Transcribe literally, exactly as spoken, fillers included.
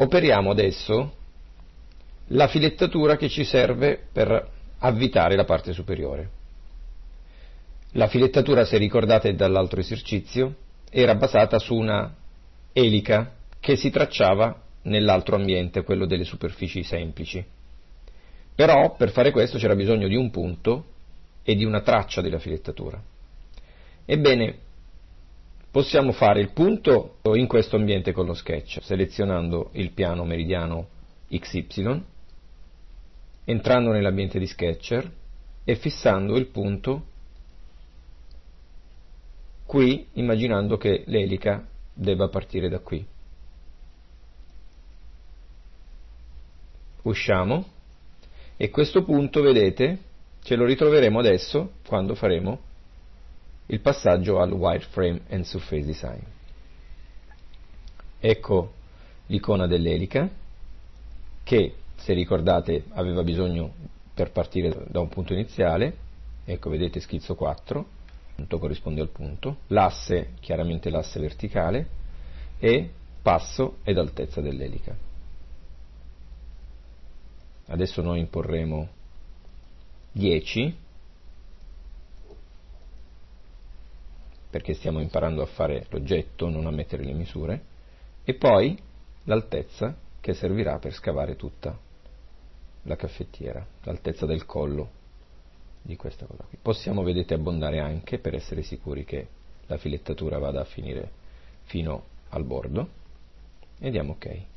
Operiamo adesso la filettatura che ci serve per avvitare la parte superiore. La filettatura, se ricordate dall'altro esercizio, era basata su una elica che si tracciava nell'altro ambiente, quello delle superfici semplici. Però per fare questo c'era bisogno di un punto e di una traccia della filettatura. Ebbene, possiamo fare il punto in questo ambiente con lo sketch, selezionando il piano meridiano X Y, entrando nell'ambiente di Sketcher e fissando il punto qui, immaginando che l'elica debba partire da qui. Usciamo, e questo punto, vedete, ce lo ritroveremo adesso quando faremo il passaggio al wireframe and surface design. Ecco l'icona dell'elica che, se ricordate, aveva bisogno per partire da un punto iniziale. Ecco, vedete, schizzo quattro, il punto corrisponde al punto, l'asse, chiaramente l'asse verticale, e passo ed altezza dell'elica. Adesso noi imporremo dieci, perché stiamo imparando a fare l'oggetto, non a mettere le misure, e poi l'altezza che servirà per scavare tutta la caffettiera, l'altezza del collo di questa cosa qui. Possiamo, vedete, abbondare anche per essere sicuri che la filettatura vada a finire fino al bordo, e diamo ok.